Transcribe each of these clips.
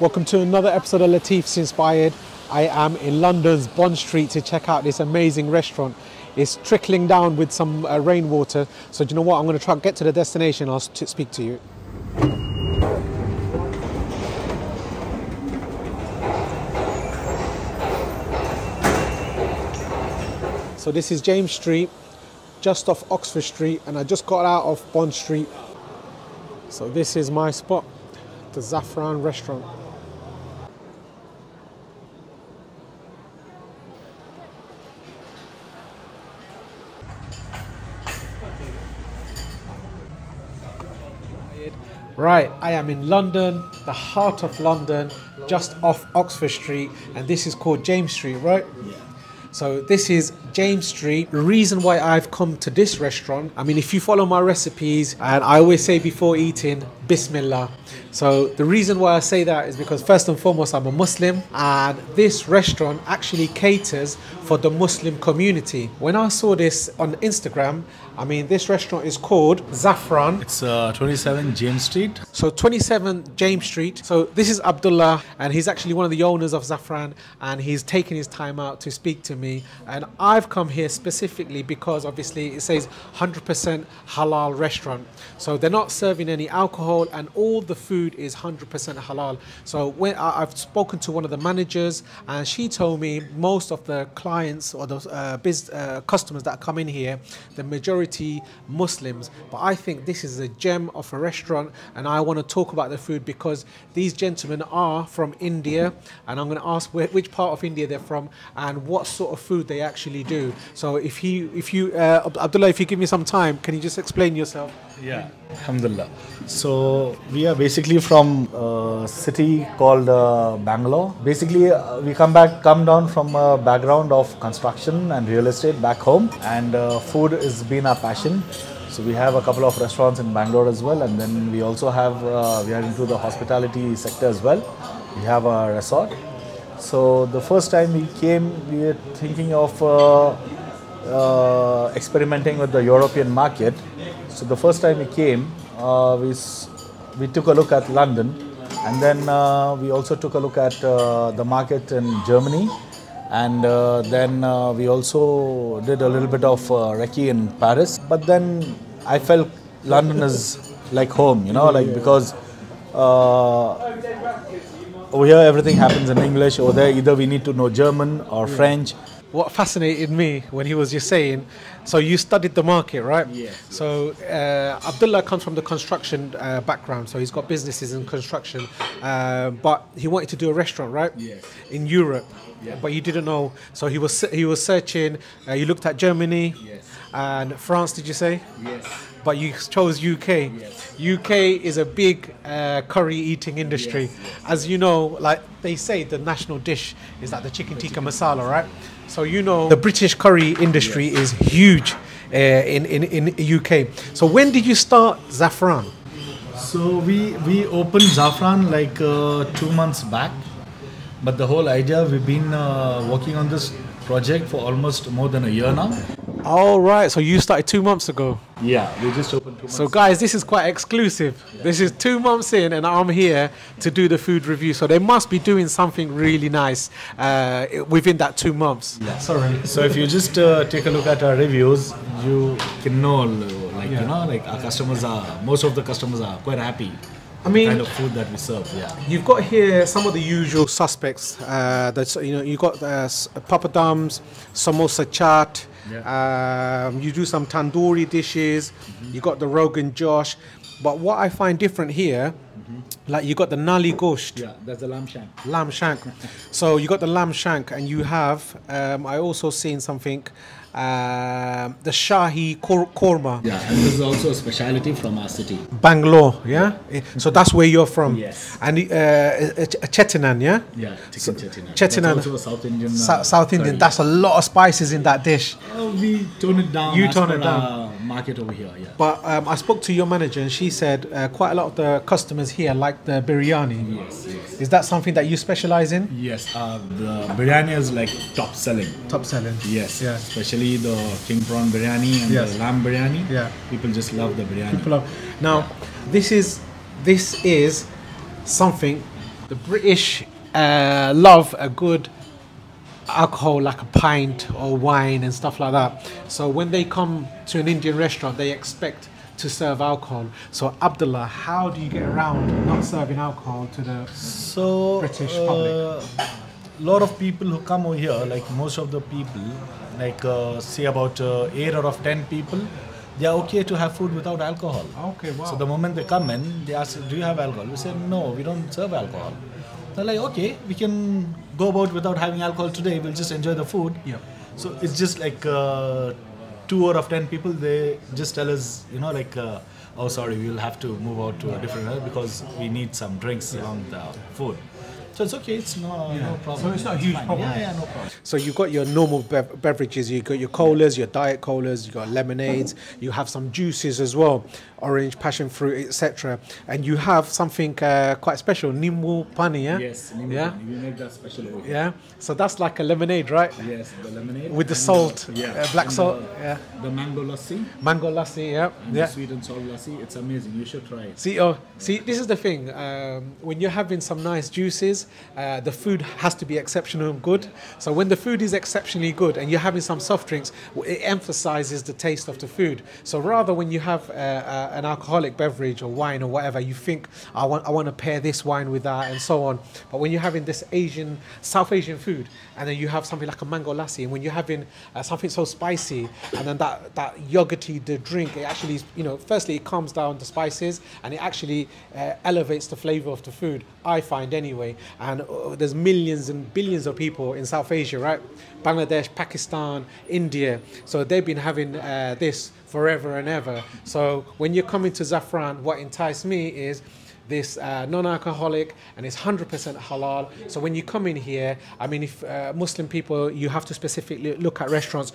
Welcome to another episode of Latif's Inspired. I am in London's Bond Street to check out this amazing restaurant. It's trickling down with some rainwater, so do you know what? I'm going to try and get to the destination. I'll speak to you. So this is James Street, just off Oxford Street, and I just got out of Bond Street. So this is my spot, the Zaffran Restaurant. Right, I am in London, the heart of London, just off Oxford Street, and this is called James Street, right? Yeah. So this is James Street. The reason why I've come to this restaurant, I mean, if you follow my recipes, and I always say before eating, Bismillah. So the reason why I say that is because first and foremost, I'm a Muslim, and this restaurant actually caters for the Muslim community. When I saw this on Instagram, I mean, this restaurant is called Zaffran. It's 27 James Street. So 27 James Street. So this is Abdullah, and he's actually one of the owners of Zaffran, and he's taken his time out to speak to me. And I've come here specifically because obviously it says 100% halal restaurant. So they're not serving any alcohol, and all the food is 100% halal. So when I've spoken to one of the managers, and she told me most of the clients or the customers that come in here, the majority Muslims. But I think this is a gem of a restaurant, and I want to talk about the food because these gentlemen are from India, and I'm going to ask which part of India they're from and what sort of food they actually do. So Abdullah, if you give me some time, can you just explain yourself? Yeah, Alhamdulillah. So we are basically from a city called Bangalore. Basically, we come down from a background of construction and real estate back home, and food has been our passion. So we have a couple of restaurants in Bangalore as well, and then we also have we are into the hospitality sector as well. We have a resort. So the first time we came, we were thinking of experimenting with the European market. So the first time we came, we took a look at London, and then we also took a look at the market in Germany, and then we also did a little bit of recce in Paris. But then I felt London is like home, you know, like, because over here everything happens in English, or there either we need to know German or French. What fascinated me when he was just saying, so you studied the market, right? Yes. So Abdullah comes from the construction background, so he's got businesses in construction, but he wanted to do a restaurant, right? Yes. In Europe, yeah. But you didn't know, so he was searching. You looked at Germany, yes, and France. Did you say? Yes. But you chose UK. Yes. UK is a big curry eating industry. Yes, yes. As you know, like they say, the national dish is like the chicken tikka masala, right? So you know, the British curry industry, yes, is huge in UK. So when did you start Zaffran? So we opened Zaffran like 2 months back. But the whole idea, we've been working on this project for almost more than a year now. All right, so you started 2 months ago. Yeah, we just opened 2 months. So guys, this is quite exclusive. Yeah. This is 2 months in, and I'm here to do the food review. So they must be doing something really nice within that 2 months. Yeah. Sorry. So if you just take a look at our reviews, you can know, like, yeah, you know, like our customers are, most of the customers are quite happy. I mean, kind of food that we serve, yeah. You've got here some of the usual suspects. You know, you've got papadums, samosa chaat. Yeah. You do some tandoori dishes. Mm-hmm. You got the Rogan Josh. But what I find different here, mm-hmm, like you got the nali gosht. Yeah, that's the lamb shank. Lamb shank. So you got the lamb shank, and you have. I also seen something. The Shahi Korma. Yeah, and this is also a speciality from our city. Bangalore, yeah? So that's where you're from. Yes. And Chettinad, yeah? Yeah, Chettinad. Chettinad. That's also a South Indian. South Indian, curry. That's a lot of spices in that dish. We tone it down. You tone it down. Market over here, yeah. But I spoke to your manager, and she said quite a lot of the customers here like the biryani. Yes, yes. Is that something that you specialize in? Yes, the biryani is like top selling. Top selling. Yes, yeah. Especially the king prawn biryani and, yes, the lamb biryani. Yeah, people just love the biryani. People love. Now, yeah, this is something The British love a good alcohol like a pint or wine and stuff like that. So when they come to an Indian restaurant, they expect to serve alcohol. So Abdullah, how do you get around not serving alcohol to the British public? A lot of people who come over here, like most of the people, like say about 8 out of 10 people, they are okay to have food without alcohol. Okay, wow. So the moment they come in, they ask, do you have alcohol? We say, no, we don't serve alcohol. They're like, okay, we can go about without having alcohol today, we'll just enjoy the food. Yeah. So it's just like 2 out of 10 people, they just tell us, you know, like, oh, sorry, we'll have to move out to a different area because we need some drinks along the food. So it's okay, it's no problem. So it's not a huge problem. Yeah, no problem. So you've got your normal beverages, you've got your colas, your diet colas, you've got lemonades, you have some juices as well, orange, passion fruit, etc. And you have something quite special, Nimbu Pani, yeah? Yes, Nimbu Pani, we make that special over here. Yeah, so that's like a lemonade, right? Yes, the lemonade. With the salt, black salt. Yeah. The mango lassi. Mango lassi, yeah. And the sweet and salt lassi, it's amazing, you should try it. See, see, this is the thing, when you're having some nice juices, the food has to be exceptional and good. So when the food is exceptionally good and you're having some soft drinks, it emphasizes the taste of the food. So rather when you have an alcoholic beverage or wine or whatever, you think, I want to pair this wine with that and so on. But when you're having this Asian, South Asian food, and then you have something like a mango lassi, and when you're having something so spicy, and then that yogurty, the drink, it actually, you know, firstly it calms down the spices and it actually elevates the flavor of the food, I find anyway. And there's millions and billions of people in South Asia, right? Bangladesh, Pakistan, India. So they've been having this forever and ever. So when you're coming to Zaffran, what enticed me is this non-alcoholic, and it's 100% halal. So when you come in here, I mean, if Muslim people, you have to specifically look at restaurants,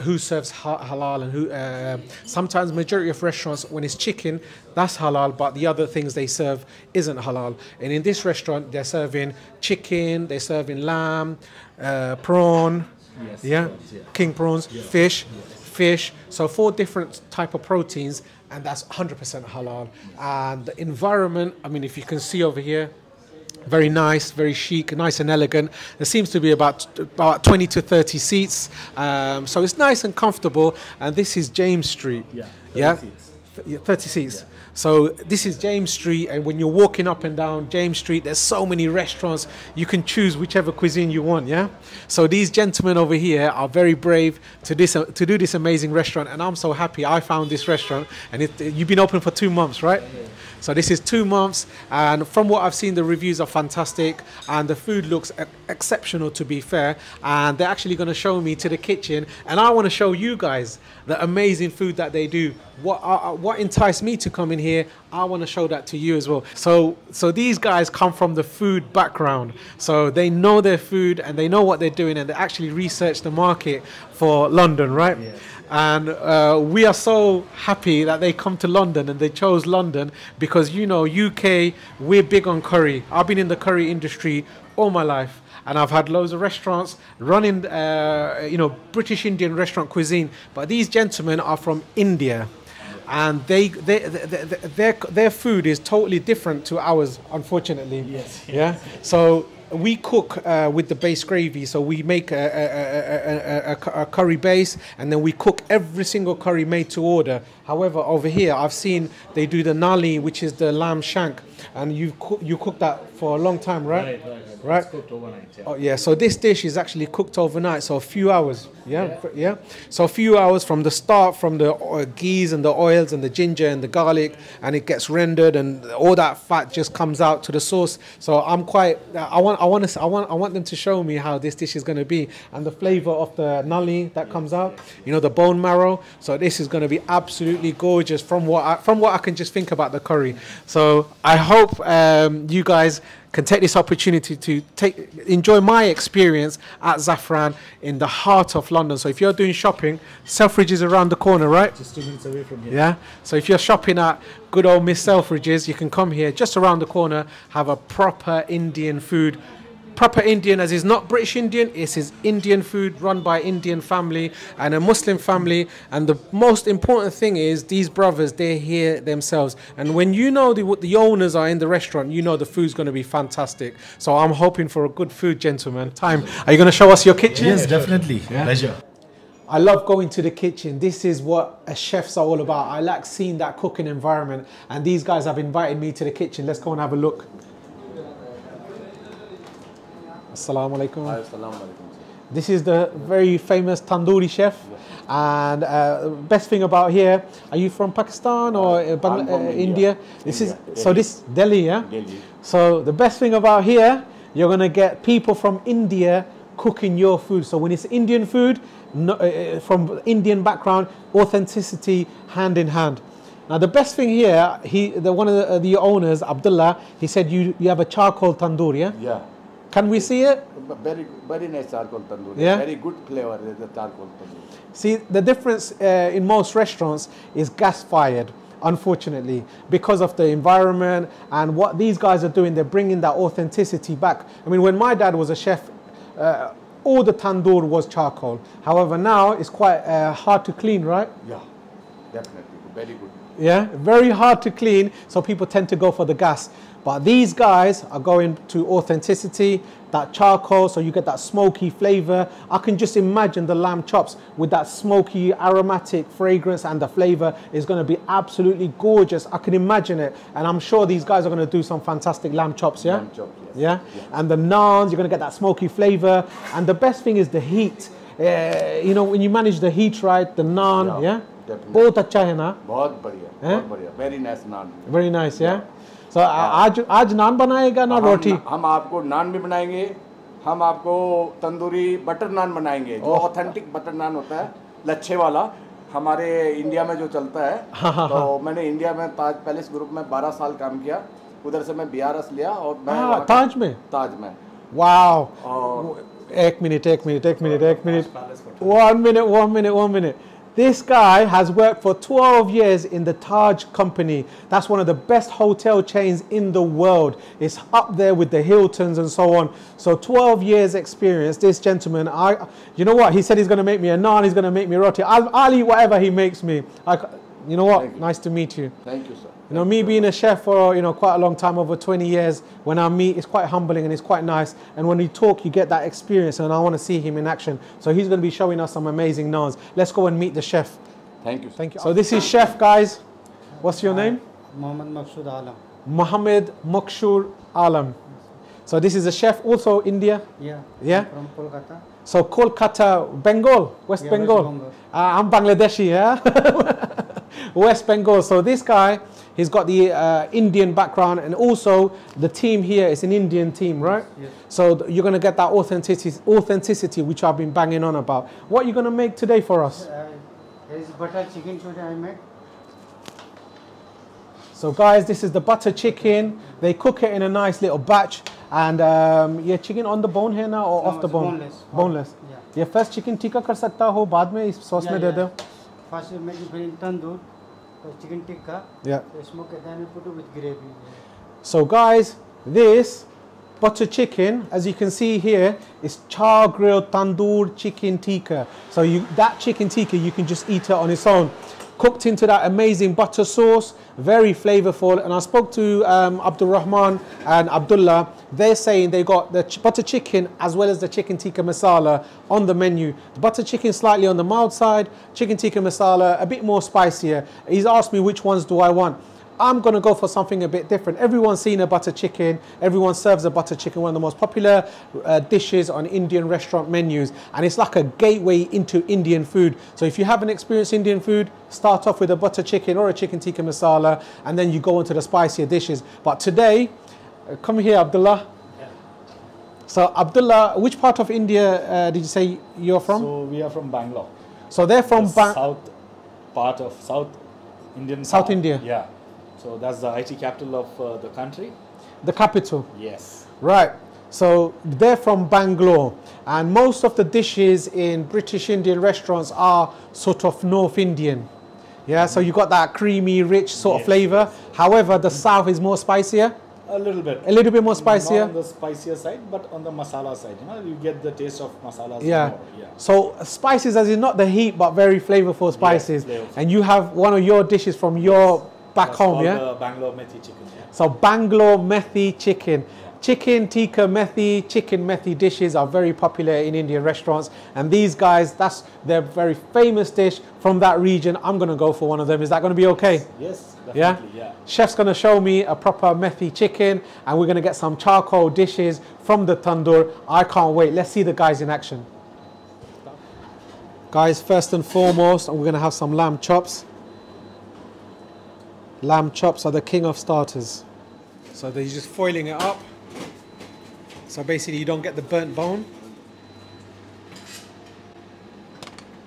who serves halal and who, sometimes majority of restaurants, when it's chicken, that's halal, but the other things they serve isn't halal. And in this restaurant, they're serving chicken, they're serving lamb, prawn, yes, yeah? Prawns, yeah, king prawns, yeah, fish, yes, fish, so 4 different type of proteins, and that's 100% halal. And the environment, I mean, if you can see over here, very nice, very chic, nice and elegant. There seems to be about 20 to 30 seats. So it's nice and comfortable. And this is James Street. Yeah, 30 seats. 30 seats. Yeah. So this is James Street, and when you're walking up and down James Street, there's so many restaurants. You can choose whichever cuisine you want, yeah? So these gentlemen over here are very brave to do this amazing restaurant, and I'm so happy I found this restaurant. And you've been open for 2 months, right? Yeah. So this is 2 months, and from what I've seen, the reviews are fantastic, and the food looks exceptional, to be fair. And they're actually going to show me to the kitchen, and I want to show you guys the amazing food that they do. What enticed me to come in here, I want to show that to you as well. So these guys come from the food background, so they know their food and they know what they're doing, and they actually research the market for London, right? Yeah. And we are so happy that they come to London, and they chose London because, you know, UK, we're big on curry. I've been in the curry industry all my life, and I've had loads of restaurants running, you know, British Indian restaurant cuisine. But these gentlemen are from India, and their food is totally different to ours, unfortunately. Yes. Yeah. So we cook with the base gravy, so we make a curry base, and then we cook every single curry made to order. However, over here I've seen they do the nali, which is the lamb shank, and you cook that for a long time, right? Right. It's cooked overnight. Yeah. Oh yeah. So this dish is actually cooked overnight, so a few hours. Yeah, yeah. So a few hours from the start, from the ghees and the oils and the ginger and the garlic, and it gets rendered, and all that fat just comes out to the sauce. So I'm quite. I want them to show me how this dish is going to be, and the flavor of the nali that comes out. You know, the bone marrow. So this is going to be absolutely gorgeous from what I can just think about the curry. So I hope you guys can take this opportunity to enjoy my experience at Zaffran in the heart of London. So if you're doing shopping, Selfridges is around the corner, right? Just 2 minutes away from here. Yeah. So if you're shopping at good old Miss Selfridges, you can come here just around the corner, have a proper Indian food proper Indian, as he's not British Indian, it's his Indian food run by Indian family and a Muslim family. And the most important thing is these brothers, they're here themselves. And when you know what the owners are in the restaurant, you know the food's going to be fantastic. So I'm hoping for a good food, gentlemen. Time. Are you going to show us your kitchen? Yes, definitely. Yeah. Pleasure. I love going to the kitchen. This is what chefs are all about. I like seeing that cooking environment, and these guys have invited me to the kitchen. Let's go and have a look. Assalamu alaikum. This is the very famous tandoori chef. And best thing about here, are you from Pakistan or India? This is Delhi, yeah? Delhi. So the best thing about here, you're going to get people from India cooking your food. So when it's Indian food, from Indian background, authenticity hand in hand. Now the best thing here, one of the owners, Abdullah, he said you have a charcoal tandoor, yeah? Yeah. Can we see it? Very, very nice charcoal tandoor. Yeah? Very good flavor, the charcoal tandoor. See, the difference in most restaurants is gas-fired, unfortunately, because of the environment and what these guys are doing. They're bringing that authenticity back. I mean, when my dad was a chef, all the tandoor was charcoal. However, now it's quite hard to clean, right? Yeah, definitely. Very good. Yeah, very hard to clean, so people tend to go for the gas. But these guys are going to authenticity, that charcoal, so you get that smoky flavor. I can just imagine the lamb chops with that smoky aromatic fragrance, and the flavor is going to be absolutely gorgeous. I can imagine it, and I'm sure these guys are going to do some fantastic lamb chops, yeah? Lamb chop, yes. Yeah? Yeah. And the naans, you're going to get that smoky flavor. And the best thing is the heat. You know, when you manage the heat right, the naan, yeah? Bahut acha hai na? Bahut badhiya, bahut badhiya. Very nice naan. Very nice, yeah? So, आज नान बनाएगा ना रोटी? हम आपको नान भी बनाएंगे, हम आपको tandoori butter नान बनाएंगे, जो ऑथेंटिक बटर नान होता है, लच्छे वाला, हमारे इंडिया में जो चलता है। तो मैंने इंडिया में ताज पैलेस ग्रुप में 12 साल काम किया, उधर से मैं बीआरएस लिया और मैं ताज में? ताज में। वाव! एक minute, 1 minute. This guy has worked for 12 years in the Taj company. That's one of the best hotel chains in the world. It's up there with the Hiltons and so on. So 12 years experience. This gentleman, you know what? He said he's going to make me a naan, he's going to make me roti. I'll eat whatever he makes me. You know what? Nice to meet you. Thank you, sir. You know, me being a chef for, you know, quite a long time, over 20 years, when I meet, it's quite humbling and it's quite nice. And when we talk, you get that experience, and I want to see him in action. So he's going to be showing us some amazing naans. Let's go and meet the chef. Thank you. Thank you. So this is chef, guys. What's your name? Muhammad Maqsoor Alam. Muhammad Maqsoor Alam. So this is a chef, also India? Yeah. Yeah? From Kolkata. So Kolkata, Bengal, West Bengal. Bengal. I'm Bangladeshi, yeah? West Bengal. So this guy, he's got the Indian background, and also the team here is an Indian team, right? Yes. So you're going to get that authenticity which I've been banging on about. What are you going to make today for us? There's butter chicken today I made. So guys, this is the butter chicken. They cook it in a nice little batch. And yeah, chicken on the bone here now, or no, off the bone? Boneless. Boneless. Yeah. Yeah, first chicken tikka kar sakta ho, baad mein is sauce mein de do. First, we make tandoor, chicken tikka. Yeah. Smoke it and put it with gravy. So, guys, this butter chicken, as you can see here, is char-grilled tandoor chicken tikka. So, that chicken tikka, you can just eat it on its own. Cooked into that amazing butter sauce, very flavorful. And I spoke to Abdul Rahman and Abdullah. They're saying they got the butter chicken as well as the chicken tikka masala on the menu. The butter chicken slightly on the mild side, chicken tikka masala a bit more spicier. He's asked me which ones do I want. I'm going to go for something a bit different. Everyone's seen a butter chicken. Everyone serves a butter chicken, one of the most popular dishes on Indian restaurant menus. And it's like a gateway into Indian food. So if you haven't experienced Indian food, start off with a butter chicken or a chicken tikka masala, and then you go into the spicier dishes. But today, come here, Abdullah. Yeah. So Abdullah, which part of India did you say you're from? So we are from Bangalore. So they're from Bangalore. South part of South Indian. South India. Yeah. So that's the IT capital of the country? The capital? Yes. Right. So they're from Bangalore. And most of the dishes in British Indian restaurants are sort of North Indian. Yeah, so you got that creamy, rich sort of flavor. However, the South is more spicier. A little bit. A little bit more spicier. Not on the spicier side, but on the masala side. You know, you get the taste of masala. Yeah. Yeah. So spices, as in not the heat, but very flavorful spices. Yes, flavorful. And you have one of your dishes from your back home, yeah? The Bangalore methi chicken. Yeah. So Bangalore methi chicken. Yeah. Chicken tikka methi, chicken methi dishes are very popular in Indian restaurants. And these guys, that's their very famous dish from that region. I'm going to go for one of them. Is that going to be okay? Yes. Yes. Yeah? Yeah, chef's gonna show me a proper methi chicken, and we're gonna get some charcoal dishes from the tandoor. I can't wait. Let's see the guys in action. Guys, first and foremost, we're gonna have some lamb chops. Lamb chops are the king of starters. So they're just foiling it up. So basically, you don't get the burnt bone.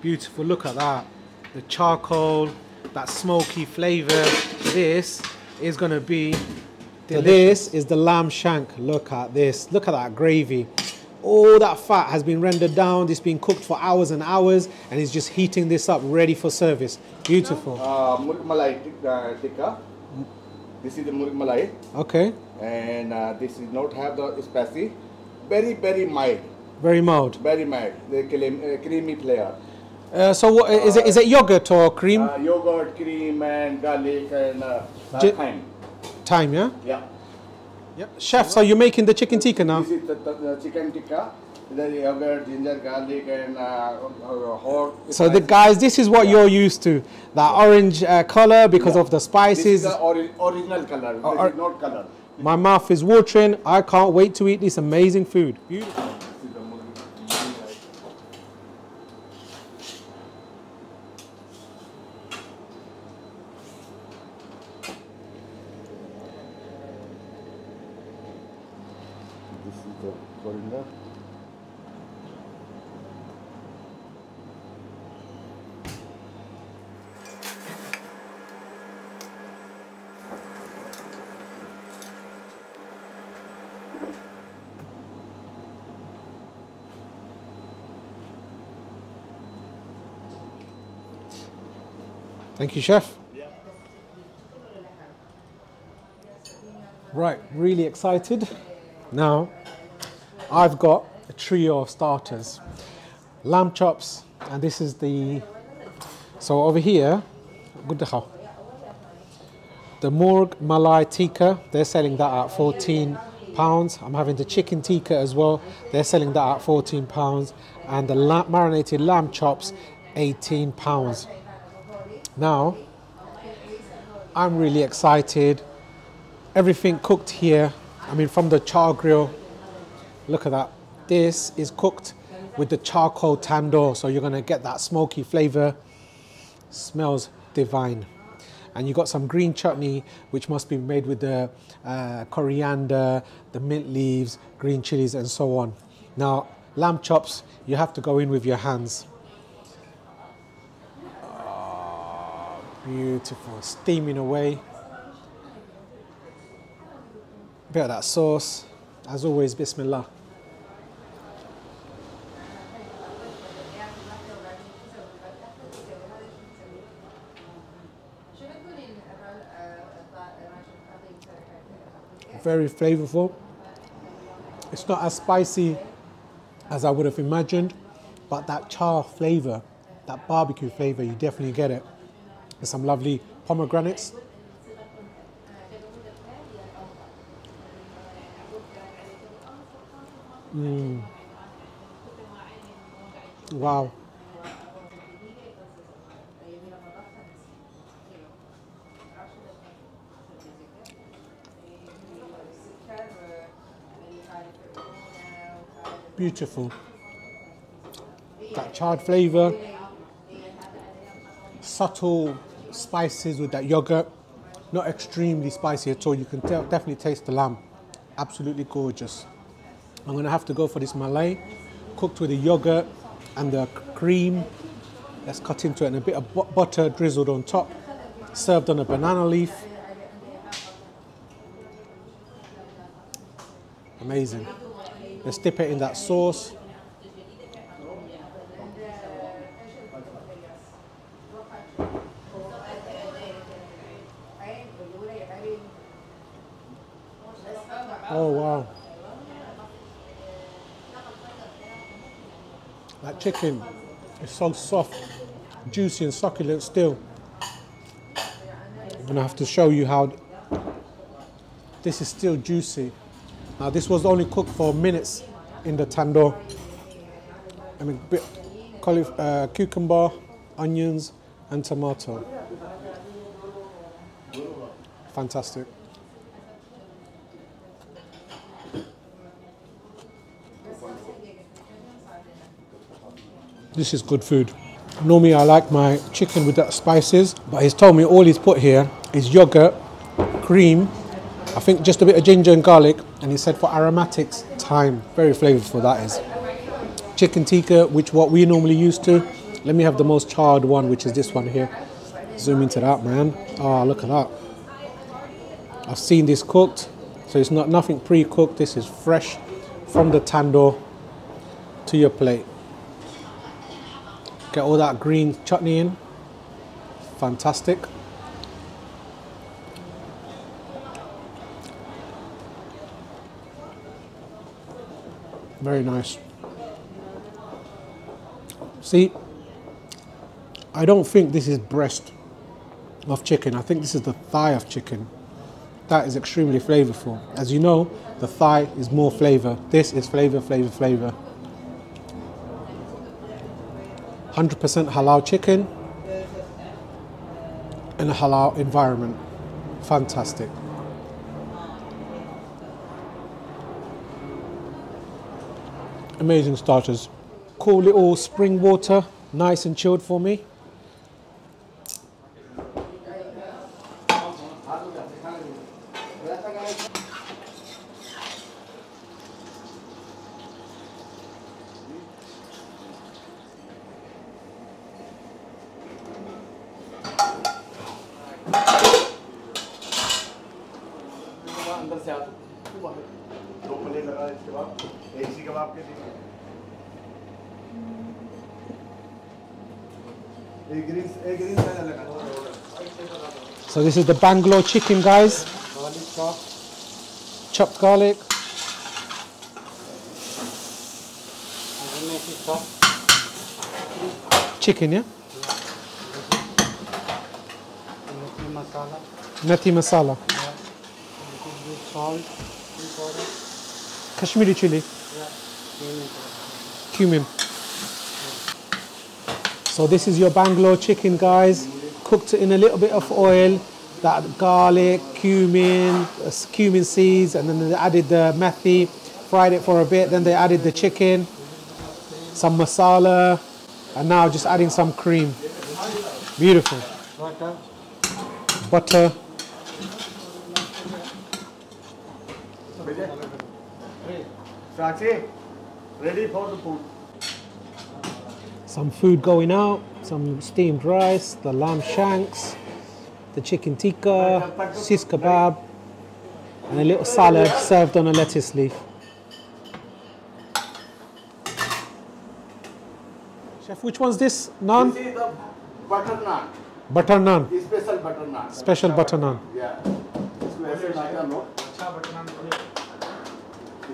Beautiful. Look at that. The charcoal. That smoky flavor. This is going to be delicious. So this is the lamb shank. Look at this. Look at that gravy. All that fat has been rendered down. It's been cooked for hours and hours, and it's just heating this up, ready for service. Beautiful. Murg malai tikka. This is the murg malai. Okay. And this is not have the spicy. Very, very mild. Very mild. Very mild. The creamy flavor. So what is it? Is it yogurt or cream? Yogurt, cream, and garlic, and thyme. Thyme, yeah. Yeah. Yep. Chef, so you're making the chicken tikka now. This is the chicken tikka. The yogurt, ginger, garlic, and hot. So the guys, this is what you're used to. That orange color because of the spices. This is the original color. This is not color. My mouth is watering. I can't wait to eat this amazing food. Beautiful. Thank you, chef. Right, really excited. Now, I've got a trio of starters. Lamb chops, and this is the... So over here, the Murg Malai tikka, they're selling that at £14. I'm having the chicken tikka as well. They're selling that at £14. And the marinated lamb chops, £18. Now, I'm really excited. Everything cooked here, I mean, from the char grill. Look at that. This is cooked with the charcoal tandoor, so you're going to get that smoky flavor. Smells divine. And you got some green chutney, which must be made with the coriander, the mint leaves, green chilies, and so on. Now, lamb chops, you have to go in with your hands. Beautiful, steaming away. A bit of that sauce. As always, bismillah. Very flavorful. It's not as spicy as I would have imagined, but that char flavor, that barbecue flavor, you definitely get it. There's some lovely pomegranates. Mm. Wow. Beautiful. That charred flavor, subtle spices with that yogurt, not extremely spicy at all. You can definitely taste the lamb. Absolutely gorgeous. I'm gonna have to go for this malai, cooked with the yogurt and the cream. Let's cut into it, and a bit of butter drizzled on top, served on a banana leaf. Amazing. Let's dip it in that sauce. Wow. That chicken is so soft, juicy and succulent still. I'm going to have to show you how this is still juicy. Now this was only cooked for minutes in the tandoor. I mean, bit cucumber, onions and tomato. Fantastic. This is good food. Normally I like my chicken with that spices, but he's told me all he's put here is yogurt, cream, I think just a bit of ginger and garlic, and he said for aromatics, thyme. Very flavorful that is. Chicken tikka, which what we normally used to. Let me have the most charred one, which is this one here. Zoom into that, man. Oh, look at that. I've seen this cooked, so it's not nothing pre-cooked. This is fresh from the tandoor to your plate. Get all that green chutney in. Fantastic. Very nice. See, I don't think this is breast of chicken. I think this is the thigh of chicken. That is extremely flavorful. As you know, the thigh is more flavor. This is flavor, flavor, flavor. 100% halal chicken in a halal environment. Fantastic. Amazing starters. Cool little spring water, nice and chilled for me. So this is the Bangalore chicken, guys. Chopped garlic. Chicken, yeah? Methi masala. Salt. Kashmiri chili. Cumin. So this is your Bangalore chicken, guys. Cooked in a little bit of oil, that garlic, cumin seeds, and then they added the methi, fried it for a bit, then they added the chicken, some masala, and now just adding some cream. Beautiful. Butter. Ready for the food. Some food going out, some steamed rice, the lamb shanks, the chicken tikka, shish kebab, and a little salad served on a lettuce leaf. Chef, which one's this naan? This is the butter naan. Butter naan. Special butter naan. Special butter naan. Yeah. Special butter naan.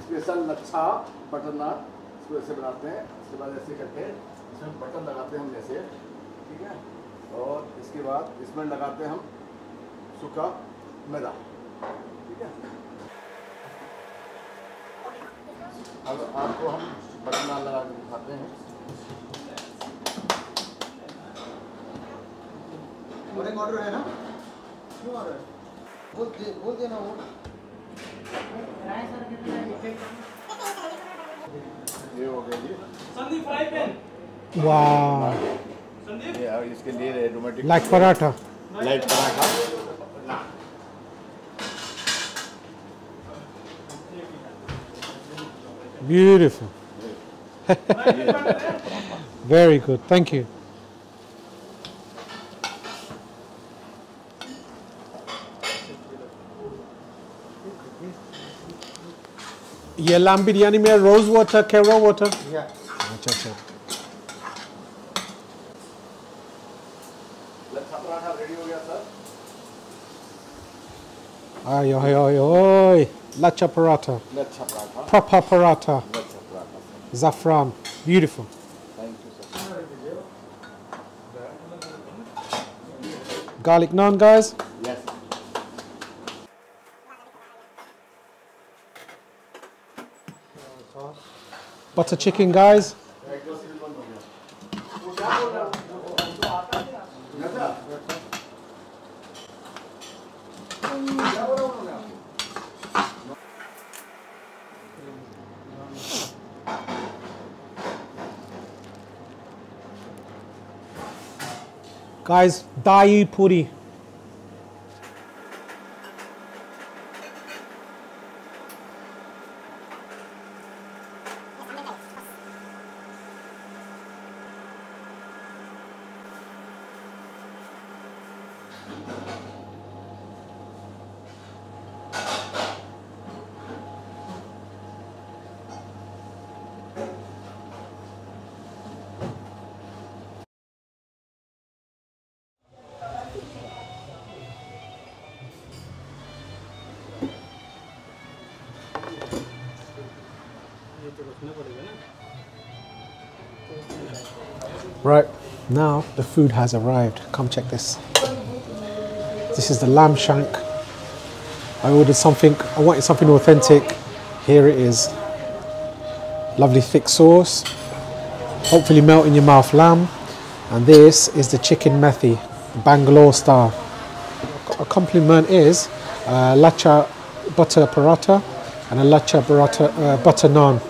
Special lachha butter naan. ऐसे बनाते हैं, इसके बाद ऐसे करके इसमें button लगाते हैं हम जैसे, ठीक है, और इसके बाद इसमें लगाते हैं हम सूखा मैदा, ठीक है, अब आपको हम बटन नान लगा के दिखाते हैं, और एक ऑर्डर है ना, क्यों ऑर्डर, वो देना वो, राइस और कितना Wow. Like paratha. Like paratha. Beautiful. Very good. Thank you. ये लाम बिरयानी में रोज वाटर, केरा वाटर। अच्छा अच्छा। लच्छा पराठा रेडी हो गया सर। आयो आयो आयो। Lacha paratha. Lacha paratha. Proper paratha. Lacha paratha. Zaffran. Beautiful. Thank you, sir. Garlic naan, guys? Yes. Butter chicken, guys? Guys, dahi puri. Right, now the food has arrived. Come check this. This is the lamb shank. I ordered something, I wanted something authentic. Here it is. Lovely thick sauce. Hopefully melt in your mouth lamb. And this is the chicken methi, Bangalore style. A compliment is lacha butter paratha and a lacha paratha, butter naan.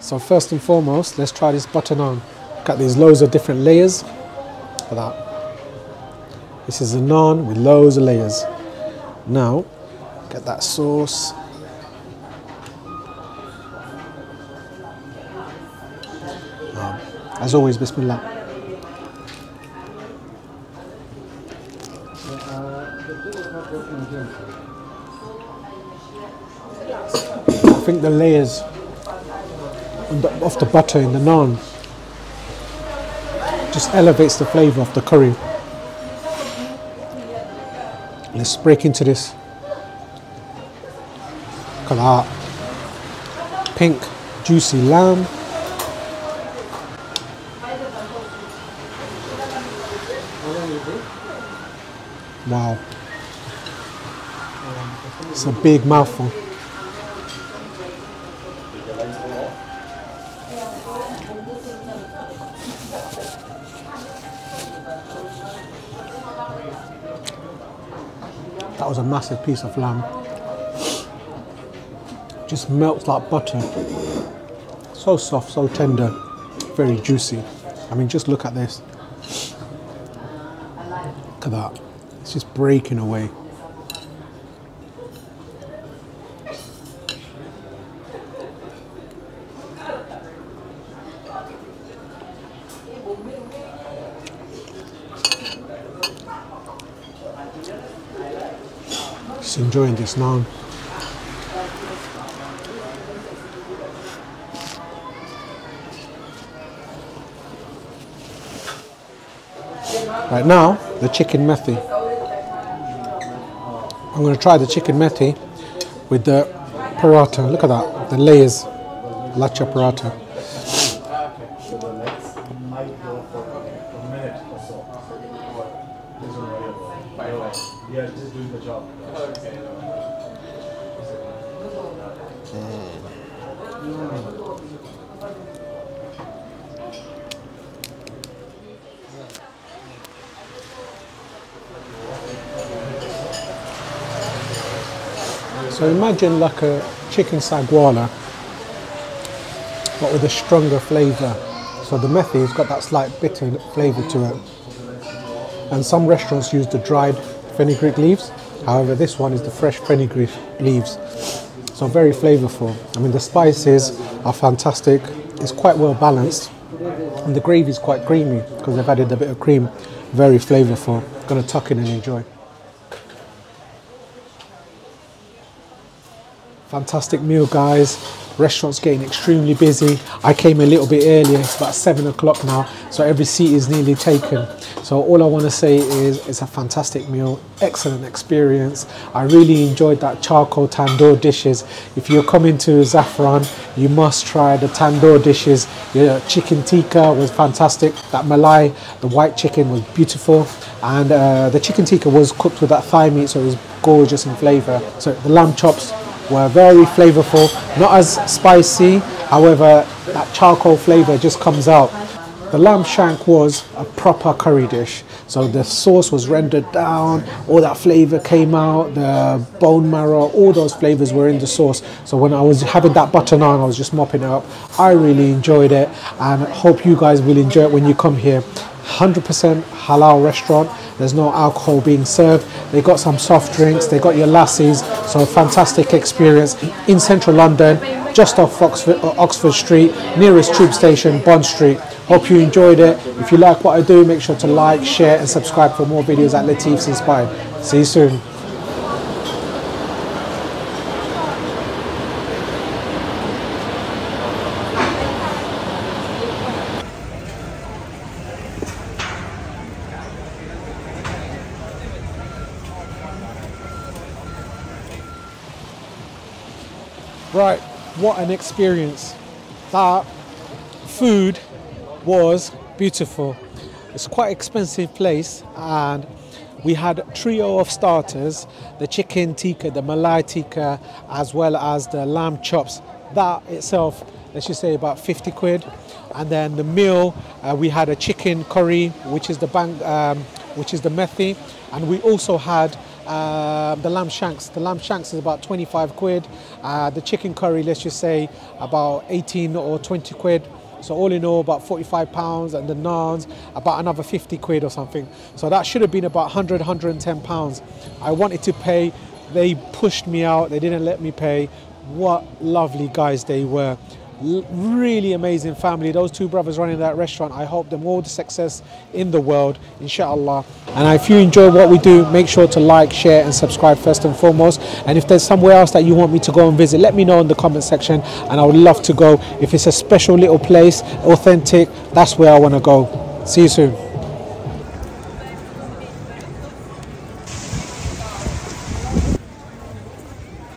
So first and foremost, let's try this butter naan. Look at these loads of different layers. Look at that. This is the naan with loads of layers. Now, get that sauce. As always, bismillah. I think the layers of the butter in the naan just elevates the flavour of the curry. Let's break into this. Look at that. Pink, juicy lamb. Wow. It's a big mouthful. That was a massive piece of lamb. Just melts like butter. So soft, so tender, very juicy. I mean, just look at this. Look at that. It's just breaking away. Enjoying this naan. Right now, the chicken methi. I'm going to try the chicken methi with the paratha. Look at that, the layers, lacha paratha. So imagine like a chicken saguwala, but with a stronger flavour. So the methi has got that slight bitter flavour to it. And some restaurants use the dried fenugreek leaves. However, this one is the fresh fenugreek leaves. So very flavourful. I mean, the spices are fantastic. It's quite well balanced. And the gravy is quite creamy because they've added a bit of cream. Very flavourful. Gonna tuck in and enjoy. Fantastic meal, guys. Restaurant's getting extremely busy. I came a little bit earlier, it's about 7 o'clock now, so every seat is nearly taken. So all I want to say is it's a fantastic meal, excellent experience. I really enjoyed that charcoal tandoor dishes. If you're coming to Zaffran, you must try the tandoor dishes. Your chicken tikka was fantastic. That malai, the white chicken, was beautiful. And the chicken tikka was cooked with that thigh meat, so it was gorgeous in flavour. So the lamb chops were very flavourful, not as spicy, however that charcoal flavour just comes out. The lamb shank was a proper curry dish, so the sauce was rendered down, all that flavour came out, the bone marrow, all those flavours were in the sauce. So when I was having that butter naan, I was just mopping it up. I really enjoyed it, and I hope you guys will enjoy it when you come here. 100% halal restaurant, there's no alcohol being served. They got some soft drinks, they got your lassis, so fantastic experience in central London, just off Oxford Street, nearest tube station, Bond Street. Hope you enjoyed it. If you like what I do, make sure to like, share and subscribe for more videos at Lateef's Inspired. See you soon. Right, what an experience. That food was beautiful. It's quite an expensive place, and we had a trio of starters, the chicken tikka, the malai tikka, as well as the lamb chops. That itself, let's just say about 50 quid. And then the meal, we had a chicken curry, which is the methi, and we also had the lamb shanks. The lamb shanks is about 25 quid. The chicken curry, let's just say about 18 or 20 quid. So all in all, about 45 pounds, and the naans, about another 50 quid or something. So that should have been about 100, 110 pounds. I wanted to pay. They pushed me out. They didn't let me pay. What lovely guys they were. Really amazing family. Those two brothers running that restaurant, I hope them all the success in the world, inshallah. And if you enjoy what we do, make sure to like, share and subscribe first and foremost. And if there's somewhere else that you want me to go and visit, let me know in the comment section, and I would love to go. If it's a special little place, authentic, that's where I want to go. See you soon.